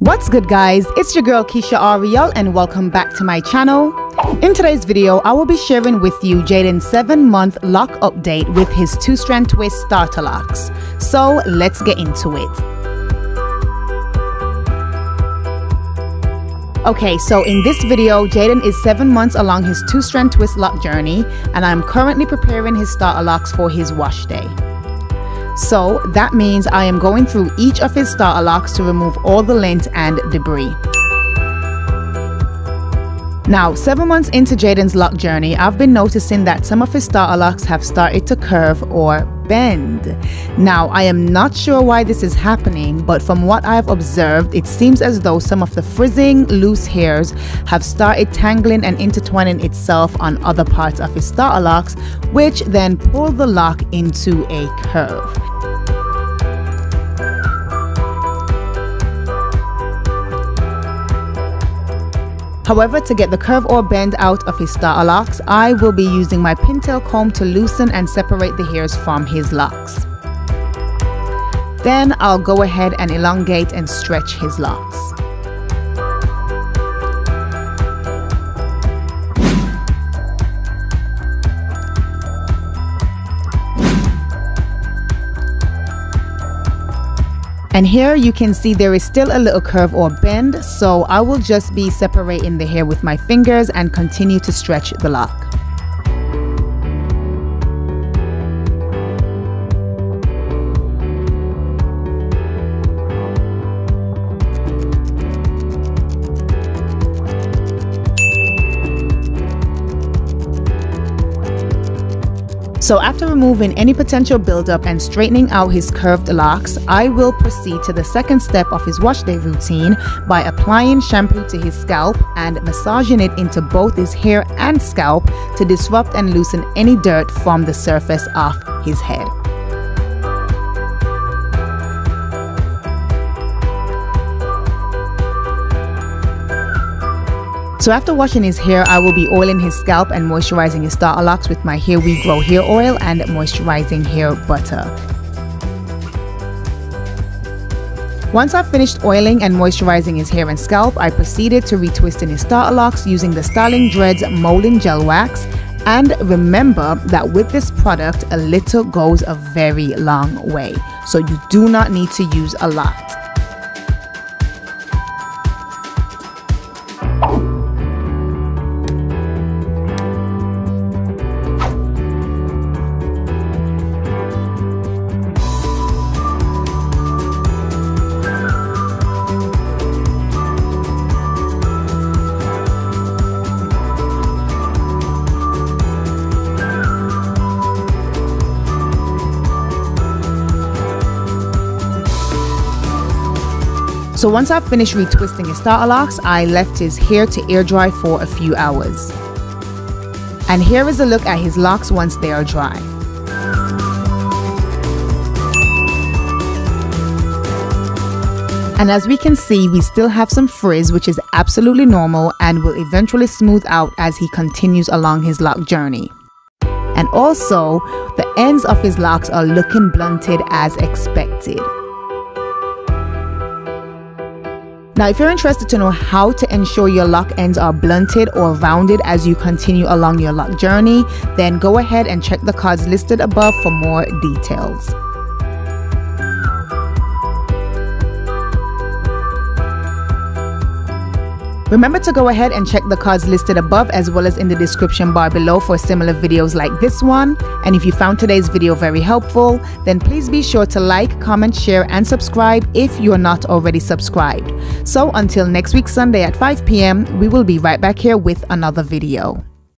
What's good, guys? It's your girl Keisha Ariel and welcome back to my channel. In today's video, I will be sharing with you Jayden's 7-month lock update with his 2-strand twist starter locks. So let's get into it. Okay, so in this video, Jayden is 7 months along his 2-strand twist lock journey, and I'm currently preparing his starter locks for his wash day. So that means I am going through each of his starter locks to remove all the lint and debris. Now, 7 months into Jayden's lock journey, I've been noticing that some of his starter locks have started to curve or bend. Now, I am not sure why this is happening, but from what I've observed, it seems as though some of the frizzing, loose hairs have started tangling and intertwining itself on other parts of his starter locks, which then pull the lock into a curve. However, to get the curve or bend out of his starter locks, I will be using my pintail comb to loosen and separate the hairs from his locks. Then I'll go ahead and elongate and stretch his locks. And here you can see there is still a little curve or bend, so I will just be separating the hair with my fingers and continue to stretch the lock. So after removing any potential buildup and straightening out his curved locks, I will proceed to the second step of his wash day routine by applying shampoo to his scalp and massaging it into both his hair and scalp to disrupt and loosen any dirt from the surface of his head. So after washing his hair, I will be oiling his scalp and moisturizing his starter locks with my Hair We Grow Hair Oil and Moisturizing Hair Butter. Once I've finished oiling and moisturizing his hair and scalp, I proceeded to retwisting his starter locks using the Styling Dreads Moulding Gel Wax. And remember that with this product, a little goes a very long way. So you do not need to use a lot. So once I've finished retwisting his starter locks, I left his hair to air dry for a few hours. And here is a look at his locks once they are dry. And as we can see, we still have some frizz, which is absolutely normal and will eventually smooth out as he continues along his lock journey. And also, the ends of his locks are looking blunted as expected. Now, if you're interested to know how to ensure your lock ends are blunted or rounded as you continue along your lock journey, then go ahead and check the cards listed above for more details. Remember to go ahead and check the cards listed above as well as in the description bar below for similar videos like this one. And if you found today's video very helpful, then please be sure to like, comment, share, and subscribe if you are not already subscribed. So until next week Sunday at 5 p.m., we will be right back here with another video.